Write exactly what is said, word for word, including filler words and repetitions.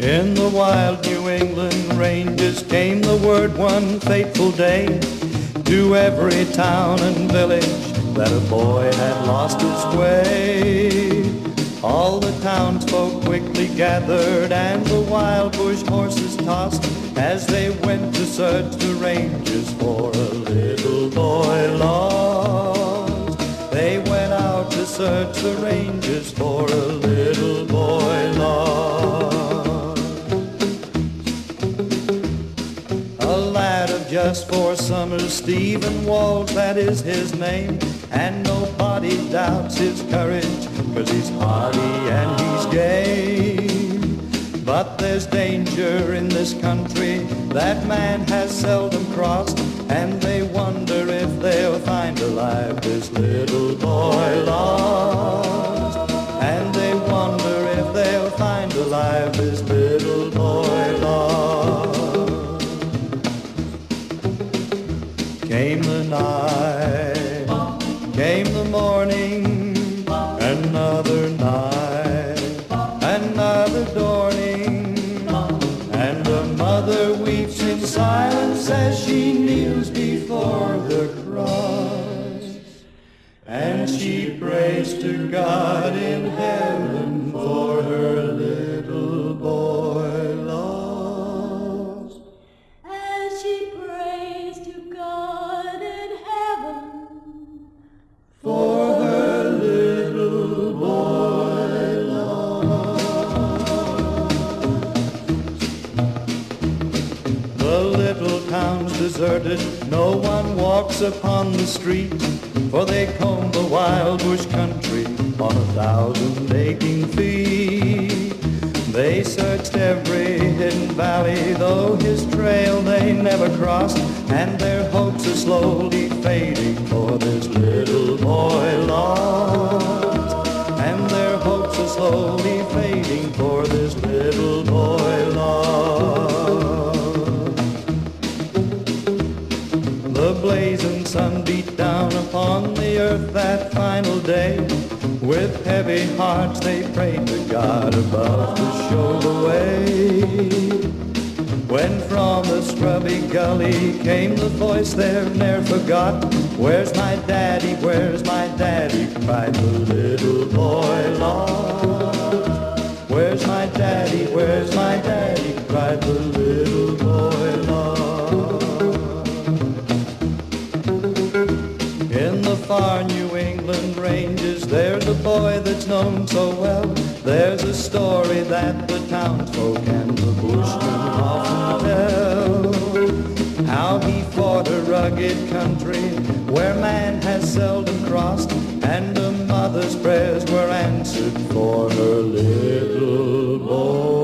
In the wild New England ranges came the word one fateful day to every town and village that a boy had lost his way. All the townsfolk quickly gathered and the wild bush horses tossed as they went to search the ranges for a little boy lost. They went out to search the ranges for a little boy lost. Just four summers, Stephen Walsh, that is his name, and nobody doubts his courage, 'cause he's hardy and he's game. But there's danger in this country that man has seldom crossed, and they wonder if they'll find alive this little boy lost. And they wonder if they'll find alive this little boy lost. Came the night, came the morning, another night, another dawning, and the mother weeps in silence as she kneels before the cross, and she prays to God in heaven for her little boy lost. Deserted, no one walks upon the street, for they comb the wild bush country on a thousand aching feet. They searched every hidden valley, though his trail they never crossed, and their hopes are slowly fading for this little boy lost. And their hopes are slowly fading for this little boy lost. Blazing sun beat down upon the earth that final day. With heavy hearts they prayed to God above to show the way. When from the scrubby gully came the voice they've ne'er forgot, "Where's my daddy, where's my daddy?" cried the little boy lost. "Where's my daddy, where's my daddy?" cried the little boy lost. Far New England ranges, there's a boy that's known so well. There's a story that the townsfolk and the bushmen often tell, how he fought a rugged country where man has seldom crossed, and a mother's prayers were answered for her little boy.